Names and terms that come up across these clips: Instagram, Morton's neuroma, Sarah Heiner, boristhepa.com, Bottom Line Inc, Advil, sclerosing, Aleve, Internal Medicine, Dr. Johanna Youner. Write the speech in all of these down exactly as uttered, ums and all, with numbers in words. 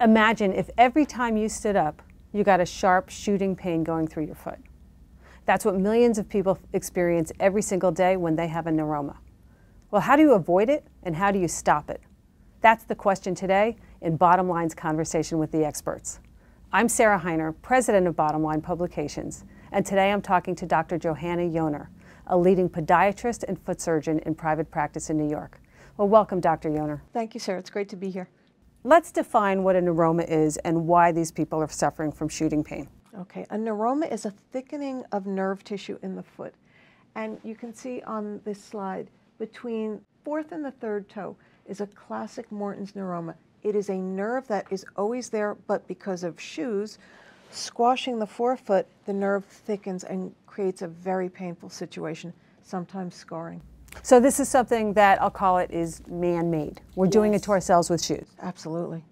Imagine if every time you stood up, you got a sharp shooting pain going through your foot. That's what millions of people experience every single day when they have a neuroma. Well, how do you avoid it and how do you stop it? That's the question today in Bottom Line's Conversation with the Experts. I'm Sarah Heiner, president of Bottom Line Publications, and today I'm talking to Doctor Johanna Youner, a leading podiatrist and foot surgeon in private practice in New York. Well, welcome, Doctor Youner. Thank you, Sarah. It's great to be here. Let's define what a neuroma is and why these people are suffering from shooting pain. Okay, a neuroma is a thickening of nerve tissue in the foot. And you can see on this slide, between fourth and the third toe is a classic Morton's neuroma. It is a nerve that is always there, but because of shoes squashing the forefoot, the nerve thickens and creates a very painful situation, sometimes scarring. So this is something that, I'll call it, is man-made. We're yes. doing it to ourselves with shoes. Absolutely.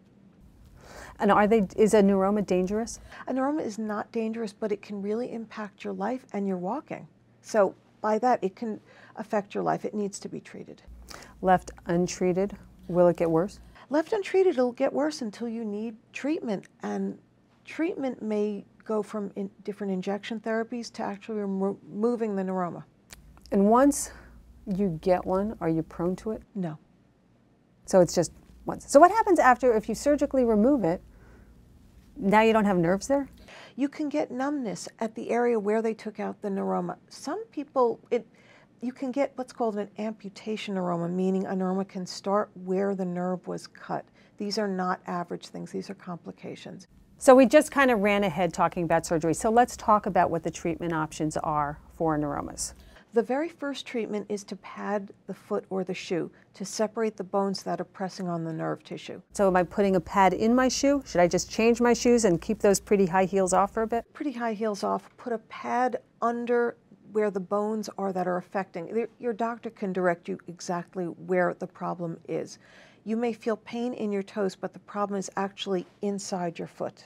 And are they, is a neuroma dangerous? A neuroma is not dangerous, but it can really impact your life and your walking. So by that, it can affect your life. It needs to be treated. Left untreated, will it get worse? Left untreated, it'll get worse until you need treatment. And treatment may go from in different injection therapies to actually remo removing the neuroma. And once you get one, are you prone to it? No. So it's just once. So what happens after, if you surgically remove it, now you don't have nerves there? You can get numbness at the area where they took out the neuroma. Some people, it, you can get what's called an amputation neuroma, meaning a neuroma can start where the nerve was cut. These are not average things. These are complications. So we just kind of ran ahead talking about surgery. So let's talk about what the treatment options are for neuromas. The very first treatment is to pad the foot or the shoe to separate the bones that are pressing on the nerve tissue. So am I putting a pad in my shoe? Should I just change my shoes and keep those pretty high heels off for a bit? Pretty high heels off. Put a pad under where the bones are that are affecting. Your doctor can direct you exactly where the problem is. You may feel pain in your toes, but the problem is actually inside your foot.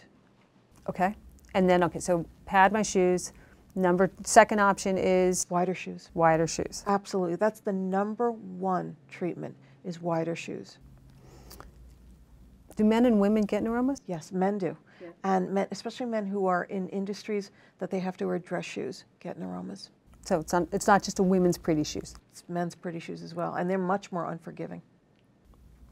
Okay. And then, okay, so pad my shoes. Number, second option is? Wider shoes. Wider shoes. Absolutely. That's the number one treatment, is wider shoes. Do men and women get neuromas? Yes, men do. Yeah. And men, especially men who are in industries that they have to wear dress shoes, get neuromas. So it's, on, it's not just a women's pretty shoes? It's men's pretty shoes as well, and they're much more unforgiving.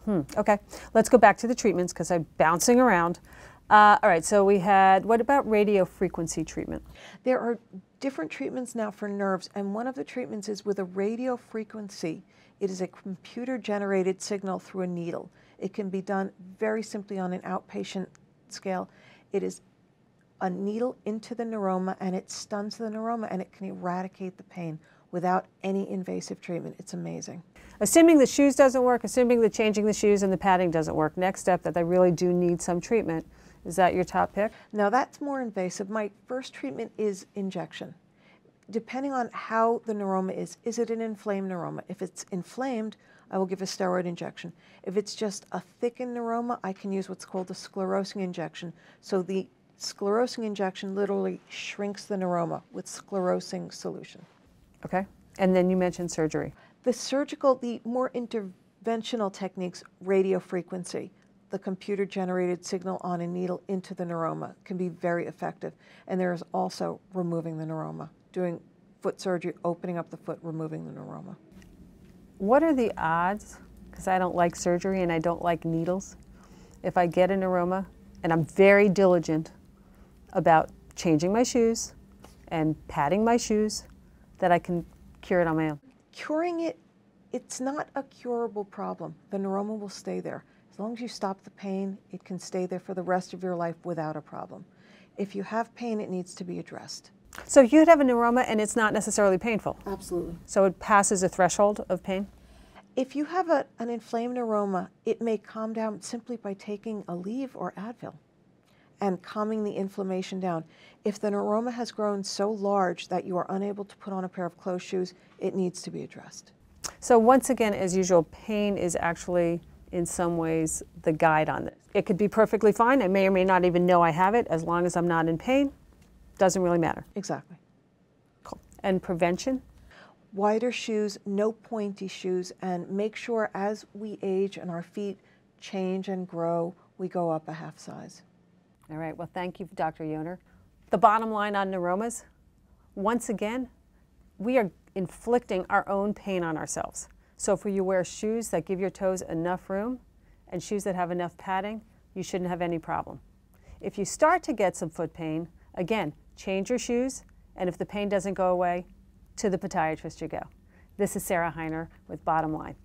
Hmm. Okay. Let's go back to the treatments because I'm bouncing around. Uh, all right, so we had, what about radio frequency treatment? There are different treatments now for nerves, and one of the treatments is with a radio frequency. It is a computer-generated signal through a needle. It can be done very simply on an outpatient scale. It is a needle into the neuroma, and it stuns the neuroma, and it can eradicate the pain without any invasive treatment. It's amazing. Assuming the shoes doesn't work, assuming the changing the shoes and the padding doesn't work, next step that they really do need some treatment. Is that your top pick? No, that's more invasive. My first treatment is injection. Depending on how the neuroma is, is it an inflamed neuroma? If it's inflamed, I will give a steroid injection. If it's just a thickened neuroma, I can use what's called a sclerosing injection. So the sclerosing injection literally shrinks the neuroma with sclerosing solution. Okay, and then you mentioned surgery. The surgical, the more interventional techniques, radiofrequency, the computer-generated signal on a needle into the neuroma can be very effective. And there is also removing the neuroma, doing foot surgery, opening up the foot, removing the neuroma. What are the odds, because I don't like surgery and I don't like needles, if I get a neuroma and I'm very diligent about changing my shoes and padding my shoes, that I can cure it on my own? Curing it, it's not a curable problem. The neuroma will stay there. As long as you stop the pain, it can stay there for the rest of your life without a problem. If you have pain, it needs to be addressed. So you'd have a neuroma and it's not necessarily painful? Absolutely. So it passes a threshold of pain? If you have a, an inflamed neuroma, it may calm down simply by taking Aleve or Advil and calming the inflammation down. If the neuroma has grown so large that you are unable to put on a pair of closed shoes, it needs to be addressed. So once again, as usual, pain is actually in some ways the guide on this. It could be perfectly fine. I may or may not even know I have it. As long as I'm not in pain, doesn't really matter. Exactly. Cool. And prevention? Wider shoes, no pointy shoes, and make sure as we age and our feet change and grow, we go up a half size. All right, well, thank you, Doctor Youner. The bottom line on neuromas, once again, we are inflicting our own pain on ourselves. So if you wear shoes that give your toes enough room and shoes that have enough padding, you shouldn't have any problem. If you start to get some foot pain, again, change your shoes, and if the pain doesn't go away, to the podiatrist you go. This is Sarah Heiner with Bottom Line.